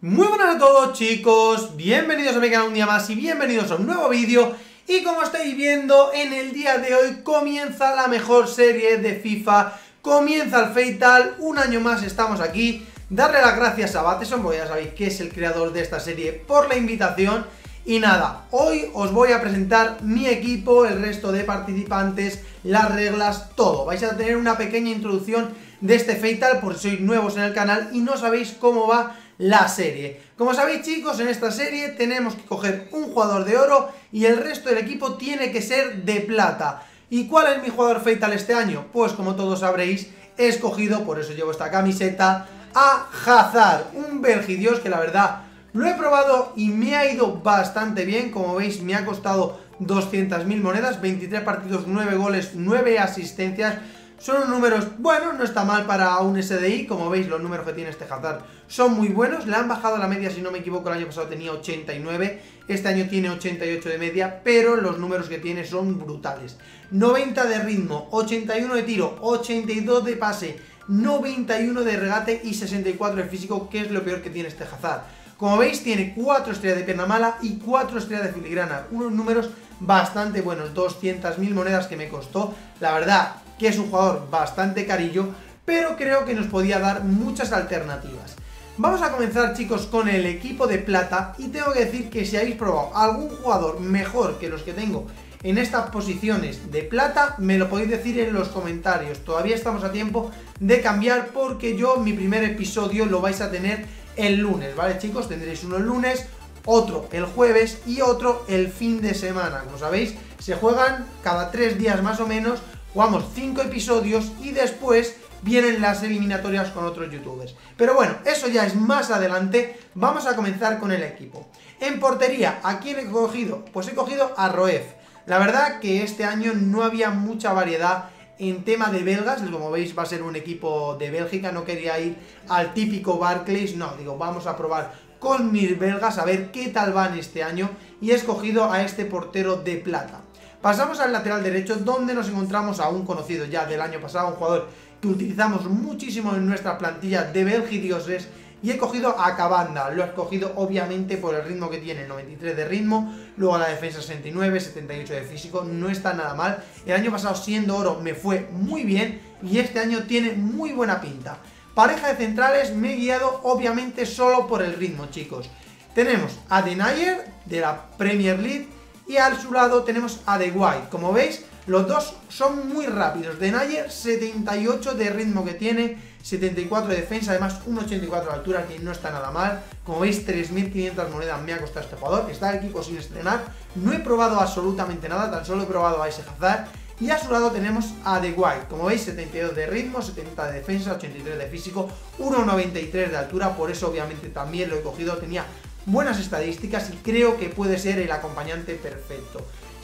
Muy buenas a todos, chicos, bienvenidos a mi canal un día más y bienvenidos a un nuevo vídeo. Y como estáis viendo, en el día de hoy comienza la mejor serie de FIFA, comienza el F8TAL, un año más estamos aquí. Darle las gracias a Bateson, porque ya sabéis que es el creador de esta serie, por la invitación. Y nada, hoy os voy a presentar mi equipo, el resto de participantes, las reglas, todo. Vais a tener una pequeña introducción de este F8TAL por si sois nuevos en el canal y no sabéis cómo va la serie. Como sabéis, chicos, en esta serie tenemos que coger un jugador de oro y el resto del equipo tiene que ser de plata. ¿Y cuál es mi jugador F8TAL este año? Pues como todos sabréis, he escogido, por eso llevo esta camiseta, a Hazard, un belgidios que la verdad lo he probado y me ha ido bastante bien. Como veis, me ha costado 200.000 monedas, 23 partidos, 9 goles, 9 asistencias. Son números buenos, no está mal para un SDI. Como veis, los números que tiene este Hazard son muy buenos. Le han bajado la media, si no me equivoco, el año pasado tenía 89. Este año tiene 88 de media, pero los números que tiene son brutales. 90 de ritmo, 81 de tiro, 82 de pase, 91 de regate y 64 de físico, que es lo peor que tiene este Hazard. Como veis, tiene 4 estrellas de pierna mala y 4 estrellas de filigrana. Unos números bastante buenos, 200.000 monedas que me costó. La verdad que es un jugador bastante carillo, pero creo que nos podía dar muchas alternativas. Vamos a comenzar, chicos, con el equipo de plata. Y tengo que decir que si habéis probado algún jugador mejor que los que tengo en estas posiciones de plata, me lo podéis decir en los comentarios. Todavía estamos a tiempo de cambiar, porque yo mi primer episodio lo vais a tener el lunes, ¿vale, chicos? Tendréis uno el lunes, otro el jueves y otro el fin de semana. Como sabéis, se juegan cada 3 días más o menos. Jugamos 5 episodios y después vienen las eliminatorias con otros youtubers. Pero bueno, eso ya es más adelante. Vamos a comenzar con el equipo. En portería, ¿a quién he cogido? Pues he cogido a Roef. La verdad que este año no había mucha variedad en tema de belgas. Como veis, va a ser un equipo de Bélgica. No quería ir al típico Barclays. No, digo, vamos a probar con mis belgas a ver qué tal van este año. Y he escogido a este portero de plata. Pasamos al lateral derecho, donde nos encontramos a un conocido ya del año pasado, un jugador que utilizamos muchísimo en nuestra plantilla de belgidioses, y he cogido a Cavanda. Lo he escogido obviamente por el ritmo que tiene, 93 de ritmo, luego la defensa 69, 78 de físico, no está nada mal. El año pasado, siendo oro, me fue muy bien y este año tiene muy buena pinta. Pareja de centrales, me he guiado obviamente solo por el ritmo, chicos. Tenemos a Denayer de la Premier League y al su lado tenemos a The White. Como veis, los dos son muy rápidos. Denayer, 78 de ritmo que tiene, 74 de defensa, además 1,84 de altura, que no está nada mal. Como veis, 3.500 monedas me ha costado este jugador. Está el equipo sin estrenar, no he probado absolutamente nada, tan solo he probado a ese Hazard. Y a su lado tenemos a The White. Como veis, 72 de ritmo, 70 de defensa, 83 de físico, 1,93 de altura. Por eso obviamente también lo he cogido, tenía buenas estadísticas y creo que puede ser el acompañante perfecto.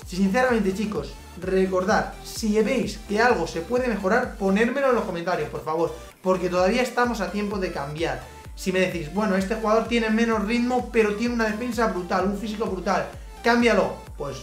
Sinceramente, chicos, recordad, si veis que algo se puede mejorar, ponérmelo en los comentarios, por favor, porque todavía estamos a tiempo de cambiar. Si me decís, bueno, este jugador tiene menos ritmo, pero tiene una defensa brutal, un físico brutal, cámbialo, pues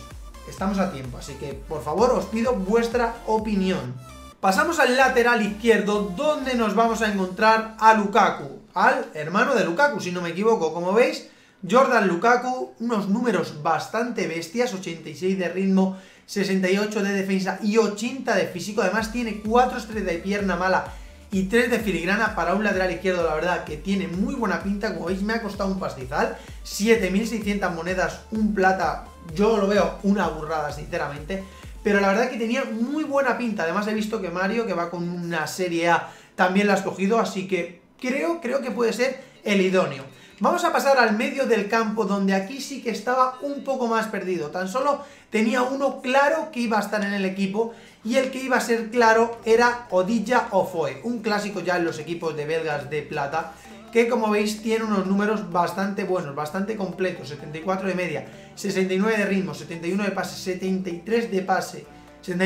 estamos a tiempo. Así que, por favor, os pido vuestra opinión. Pasamos al lateral izquierdo, donde nos vamos a encontrar a Lukaku, al hermano de Lukaku, si no me equivoco. Como veis, Jordan Lukaku, unos números bastante bestias, 86 de ritmo, 68 de defensa y 80 de físico. Además tiene 4 estrellas de pierna mala y 3 de filigrana. Para un lateral izquierdo, la verdad que tiene muy buena pinta. Como veis, me ha costado un pastizal, 7.600 monedas, un plata. Yo lo veo una burrada, sinceramente, pero la verdad que tenía muy buena pinta. Además he visto que Mario, que va con una Serie A, también la ha escogido, así que creo que puede ser el idóneo. Vamos a pasar al medio del campo, donde aquí sí que estaba un poco más perdido. Tan solo tenía uno claro que iba a estar en el equipo, y el que iba a ser claro era Odilla Ofoe, un clásico ya en los equipos de belgas de plata, que como veis tiene unos números bastante buenos, bastante completos, 74 de media, 69 de ritmo, 71 de pase, 73 de pase, 70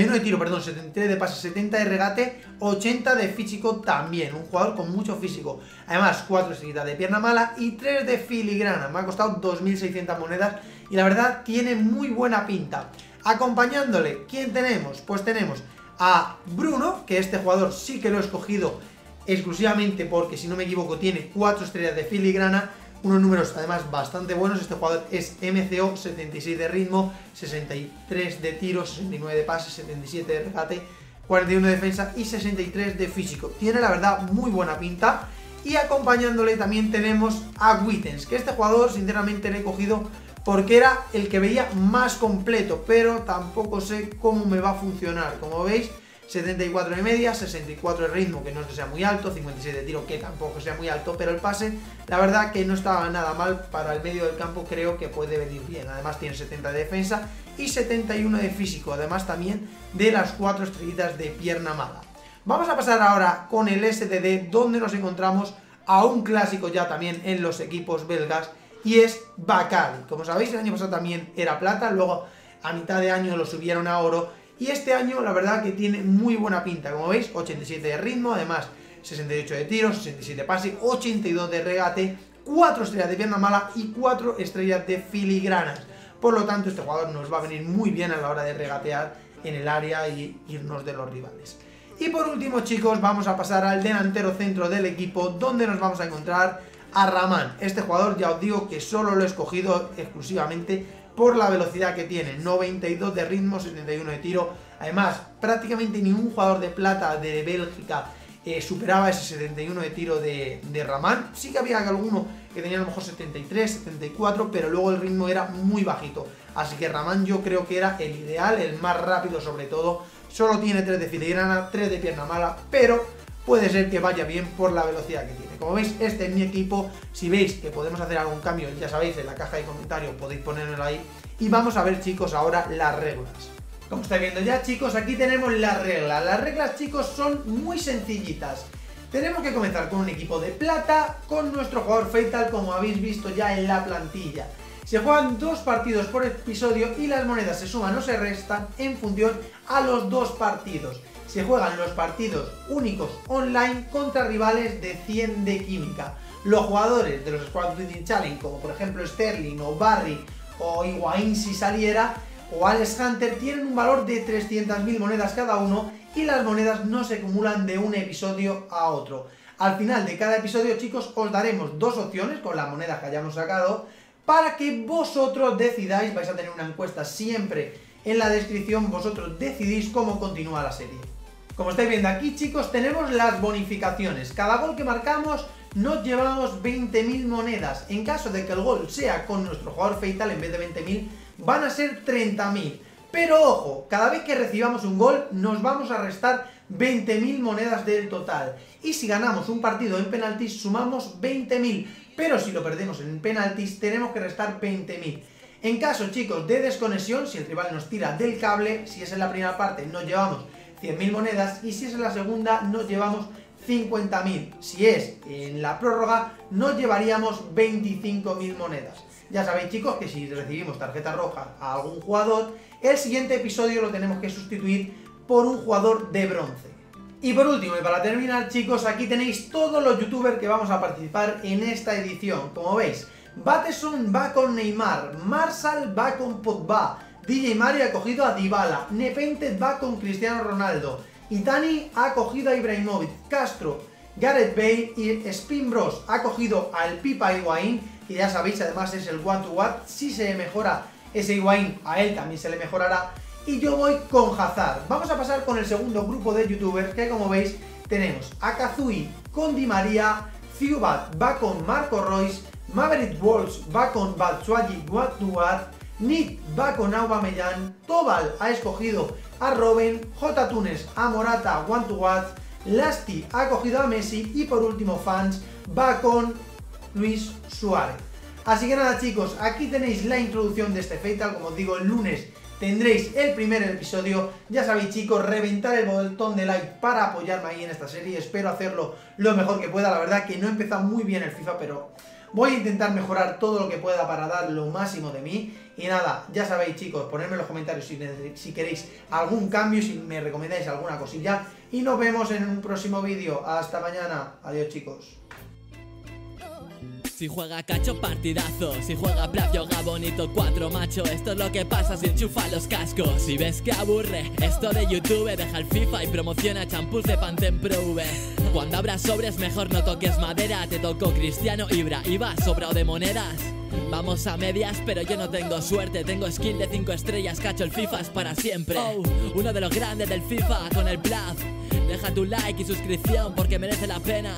de regate, 80 de físico también. Un jugador con mucho físico. Además, 4 estrellitas de pierna mala y 3 de filigrana. Me ha costado 2.600 monedas y la verdad tiene muy buena pinta. Acompañándole, ¿quién tenemos? Pues tenemos a Bruno, que este jugador sí que lo he escogido exclusivamente porque, si no me equivoco, tiene 4 estrellas de filigrana. unos números además bastante buenos. Este jugador es MCO, 76 de ritmo, 63 de tiro, 69 de pase, 77 de regate, 41 de defensa y 63 de físico. Tiene la verdad muy buena pinta. Y acompañándole también tenemos a Witten, que este jugador sinceramente le he cogido porque era el que veía más completo, pero tampoco sé cómo me va a funcionar. Como veis, 74 de media, 64 de ritmo, que no es que sea muy alto, 56 de tiro, que tampoco sea muy alto, pero el pase, la verdad que no estaba nada mal para el medio del campo, creo que puede venir bien. Además tiene 70 de defensa y 71 de físico, además también de las 4 estrellitas de pierna mala. Vamos a pasar ahora con el SDD, donde nos encontramos a un clásico ya también en los equipos belgas, y es Bacali. Como sabéis, el año pasado también era plata, luego a mitad de año lo subieron a oro, y este año la verdad que tiene muy buena pinta. Como veis, 87 de ritmo, además 68 de tiro, 67 de pase, 82 de regate, 4 estrellas de pierna mala y 4 estrellas de filigranas. Por lo tanto, este jugador nos va a venir muy bien a la hora de regatear en el área y irnos de los rivales. Y por último, chicos, vamos a pasar al delantero centro del equipo, donde nos vamos a encontrar a Ramán. Este jugador ya os digo que solo lo he escogido exclusivamente por la velocidad que tiene, 92 de ritmo, 71 de tiro. Además, prácticamente ningún jugador de plata de Bélgica superaba ese 71 de tiro de Ramán. Sí que había alguno que tenía a lo mejor 73, 74, pero luego el ritmo era muy bajito. Así que Ramán yo creo que era el ideal, el más rápido sobre todo. Solo tiene 3 de filigrana, 3 de pierna mala, pero puede ser que vaya bien por la velocidad que tiene. Como veis, este es mi equipo. Si veis que podemos hacer algún cambio, ya sabéis, en la caja de comentarios podéis ponérmelo ahí. Y vamos a ver, chicos, ahora las reglas. Como estáis viendo ya, chicos, aquí tenemos las reglas. Las reglas, chicos, son muy sencillitas. Tenemos que comenzar con un equipo de plata, con nuestro jugador F8TAL, como habéis visto ya en la plantilla. Se juegan 2 partidos por episodio y las monedas se suman o se restan en función a los 2 partidos. Se juegan los partidos únicos online contra rivales de 100 de química. Los jugadores de los Squad Building Challenge, como por ejemplo Sterling o Barry o Higuaín si saliera, o Alex Hunter, tienen un valor de 300.000 monedas cada uno, y las monedas no se acumulan de un episodio a otro. Al final de cada episodio, chicos, os daremos 2 opciones con las monedas que hayamos sacado, para que vosotros decidáis. Vais a tener una encuesta siempre en la descripción, vosotros decidís cómo continúa la serie. Como estáis viendo aquí, chicos, tenemos las bonificaciones. Cada gol que marcamos nos llevamos 20.000 monedas. En caso de que el gol sea con nuestro jugador F8TAL, en vez de 20.000 van a ser 30.000. Pero ojo, cada vez que recibamos un gol nos vamos a restar 20.000 monedas del total. Y si ganamos un partido en penaltis sumamos 20.000, pero si lo perdemos en penaltis tenemos que restar 20.000. En caso, chicos, de desconexión, si el rival nos tira del cable, si es en la primera parte nos llevamos 100.000 monedas, y si es en la segunda nos llevamos 50.000. Si es en la prórroga nos llevaríamos 25.000 monedas. Ya sabéis, chicos, que si recibimos tarjeta roja a algún jugador, el siguiente episodio lo tenemos que sustituir por un jugador de bronce. Y por último, y para terminar, chicos, aquí tenéis todos los youtubers que vamos a participar en esta edición. Como veis, Bateson va con Neymar, Marshall va con Pogba, DJ Mario ha cogido a Dybala, Nepente va con Cristiano Ronaldo, Itani ha cogido a Ibrahimovic, Castro, Gareth Bale, y Spin Bros ha cogido al Pipa Higuaín, que ya sabéis, además es el one to one. Si se mejora ese Higuaín, a él también se le mejorará. Y yo voy con Hazard. Vamos a pasar con el segundo grupo de youtubers, que como veis tenemos a Kazui con Di María, Zubat va con Marco Royce, Maverick Walsh va con Batshuayi Guatuat, Nick va con Aubameyang, Tobal ha escogido a Robben, J. Tunes a Morata Guantuat, Lasti ha cogido a Messi, y por último Fans va con Luis Suárez. Así que nada, chicos, aquí tenéis la introducción de este F8TAL. Como os digo, el lunes tendréis el primer episodio. Ya sabéis, chicos, reventar el botón de like para apoyarme ahí en esta serie. Espero hacerlo lo mejor que pueda. La verdad que no he empezado muy bien el FIFA, pero voy a intentar mejorar todo lo que pueda para dar lo máximo de mí. Y nada, ya sabéis, chicos, ponedme en los comentarios si queréis algún cambio, si me recomendáis alguna cosilla. Y nos vemos en un próximo vídeo. Hasta mañana. Adiós, chicos. Si juega cacho, partidazo. Si juega plafio, gabonito, 4 macho. Esto es lo que pasa si enchufa los cascos. Si ves que aburre esto de YouTube, deja el FIFA y promociona champús de Pantene Pro V. Cuando abras sobres mejor no toques madera. Te tocó Cristiano, Ibra, Iba, sobrado de monedas. Vamos a medias, pero yo no tengo suerte. Tengo skill de 5 estrellas, cacho el FIFA es para siempre. Oh, uno de los grandes del FIFA con el Blast. Deja tu like y suscripción porque merece la pena.